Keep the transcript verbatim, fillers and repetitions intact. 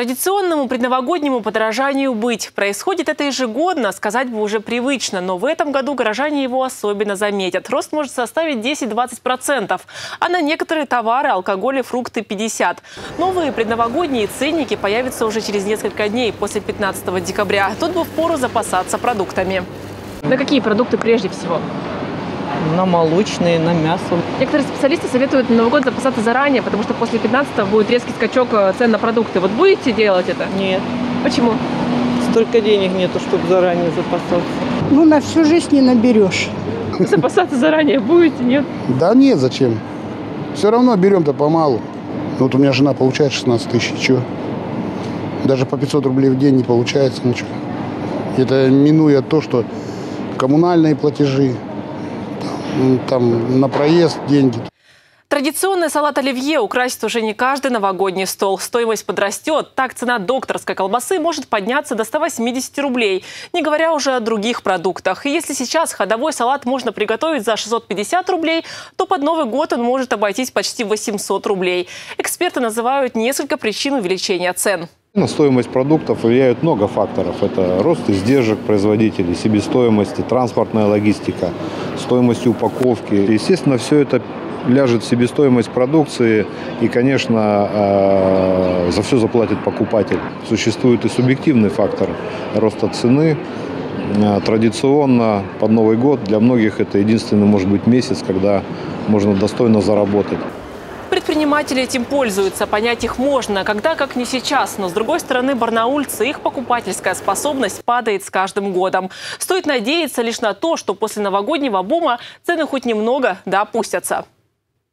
Традиционному предновогоднему подорожанию быть. Происходит это ежегодно, сказать бы уже привычно, но в этом году горожане его особенно заметят. Рост может составить десять-двадцать процентов, а на некоторые товары, алкоголь и фрукты пятьдесят процентов. Новые предновогодние ценники появятся уже через несколько дней, после пятнадцатого декабря. Тут бы впору запасаться продуктами. На какие продукты прежде всего? На молочные, на мясо. Некоторые специалисты советуют на Новый год запасаться заранее, потому что после пятнадцатого будет резкий скачок цен на продукты. Вот будете делать это? Нет. Почему? Столько денег нету, чтобы заранее запасаться. Ну, на всю жизнь не наберешь. Запасаться заранее будете, нет? Да нет, зачем? Все равно берем-то помалу. Вот у меня жена получает шестнадцать тысяч, чего? Даже по пятьсот рублей в день не получается ничего. Это минуя то, что коммунальные платежи, там на проезд деньги. Традиционный салат оливье украсит уже не каждый новогодний стол. Стоимость подрастет. Так, цена докторской колбасы может подняться до ста восьмидесяти рублей, не говоря уже о других продуктах. И если сейчас ходовой салат можно приготовить за шестьсот пятьдесят рублей, то под Новый год он может обойтись почти восемьсот рублей. Эксперты называют несколько причин увеличения цен. На стоимость продуктов влияют много факторов. Это рост издержек производителей, себестоимости, транспортная логистика, стоимость упаковки. Естественно, все это ляжет в себестоимость продукции и, конечно, за все заплатит покупатель. Существует и субъективный фактор роста цены. Традиционно под Новый год для многих это единственный, может быть, месяц, когда можно достойно заработать. Предприниматели этим пользуются, понять их можно, когда как не сейчас. Но с другой стороны, барнаульцы, их покупательская способность падает с каждым годом. Стоит надеяться лишь на то, что после новогоднего бума цены хоть немного да опустятся.